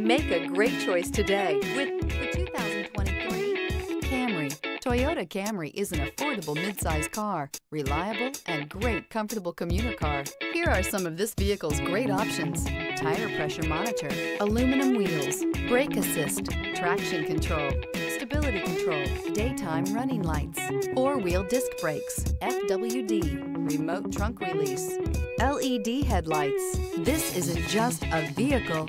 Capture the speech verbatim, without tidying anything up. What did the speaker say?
Make a great choice today with the two thousand twenty-three Camry. Toyota Camry is an affordable midsize car, reliable and great comfortable commuter car. Here are some of this vehicle's great options: tire pressure monitor, aluminum wheels, brake assist, traction control, stability control, daytime running lights, four-wheel disc brakes, F W D, remote trunk release, L E D headlights. This isn't just a vehicle,